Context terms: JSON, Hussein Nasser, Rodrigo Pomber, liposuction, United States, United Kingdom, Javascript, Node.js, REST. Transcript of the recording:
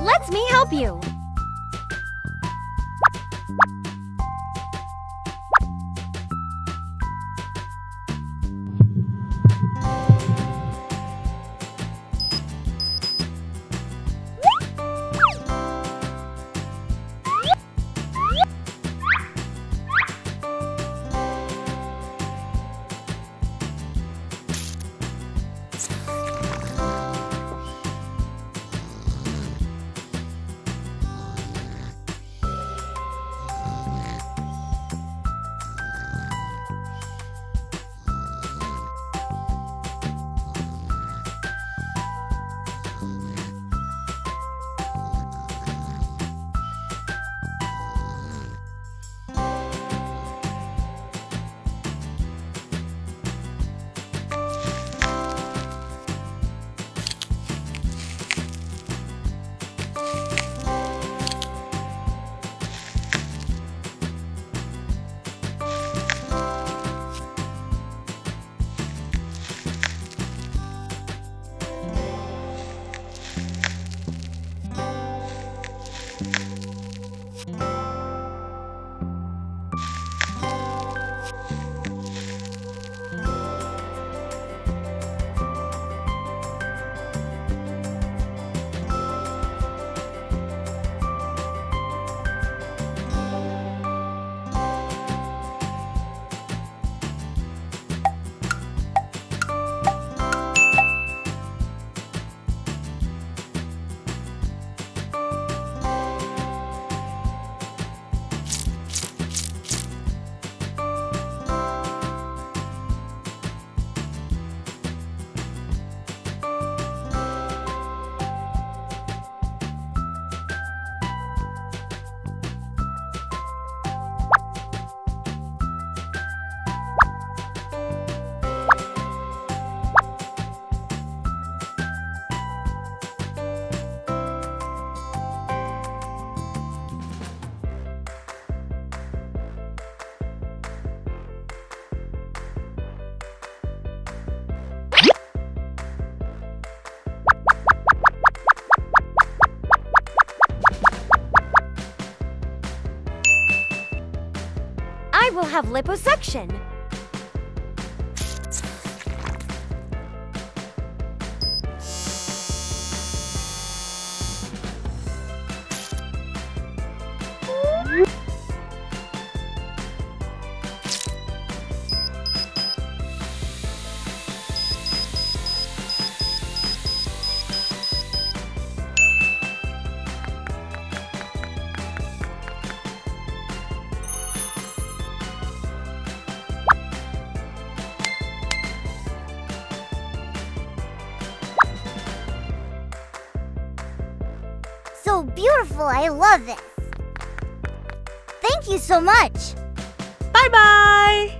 Let me help you. I will have liposuction. So beautiful, I love this. Thank you so much. Bye-bye.